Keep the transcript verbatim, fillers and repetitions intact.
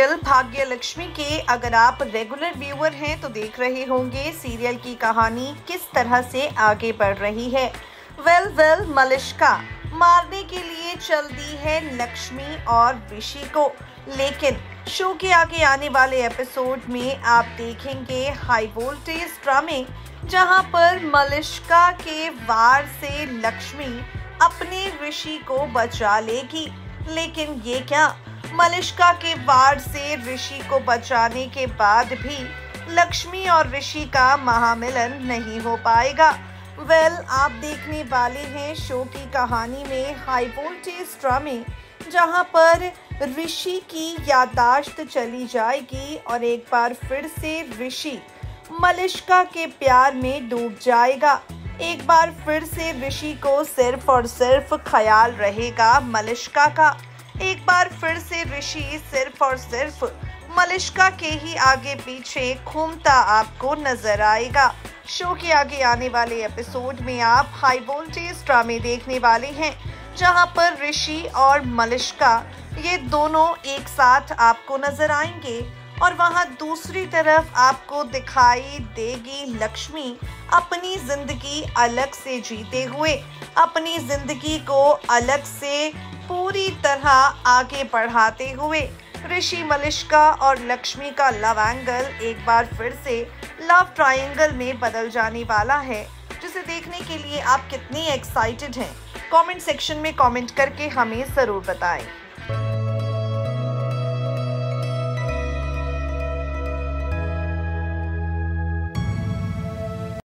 Serial Bhagyalakshmi के अगर आप रेगुलर व्यूअर हैं तो देख रहे होंगे सीरियल की कहानी किस तरह से आगे बढ़ रही है। वेल वेल मलिश्का मारने के लिए चल दी है लक्ष्मी और विशी को, लेकिन शो के आगे आने वाले एपिसोड में आप देखेंगे हाई वोल्टेज ड्रामे, जहां पर मलिश्का के वार से लक्ष्मी अपने ऋषि को बचा लेगी। लेकिन ये क्या, मलिश्का के वार से ऋषि को बचाने के बाद भी लक्ष्मी और ऋषि का महामिलन नहीं हो पाएगा। वेल well, आप देखने वाले हैं शो की कहानी में हाई वोल्टेज ड्रामे, जहां पर ऋषि की यादाश्त चली जाएगी और एक बार फिर से ऋषि मलिश्का के प्यार में डूब जाएगा। एक बार फिर से ऋषि को सिर्फ और सिर्फ ख्याल रहेगा मलिश्का का। एक बार फिर से ऋषि सिर्फ और सिर्फ मलिश्का के ही आगे पीछे घूमता आपको नजर आएगा। शो के आगे आने वाले एपिसोड में आप हाई वोल्टेज ड्रामे देखने वाले हैं, जहां पर ऋषि और मलिश्का ये दोनों एक साथ आपको नजर आएंगे और वहां दूसरी तरफ आपको दिखाई देगी लक्ष्मी अपनी ज़िंदगी अलग से जीते हुए, अपनी ज़िंदगी को अलग से पूरी तरह आगे बढ़ाते हुए। ऋषि मलिश्का और लक्ष्मी का लव एंगल एक बार फिर से लव ट्रायंगल में बदल जाने वाला है, जिसे देखने के लिए आप कितने एक्साइटेड हैं? कमेंट सेक्शन में कमेंट करके हमें ज़रूर बताएं।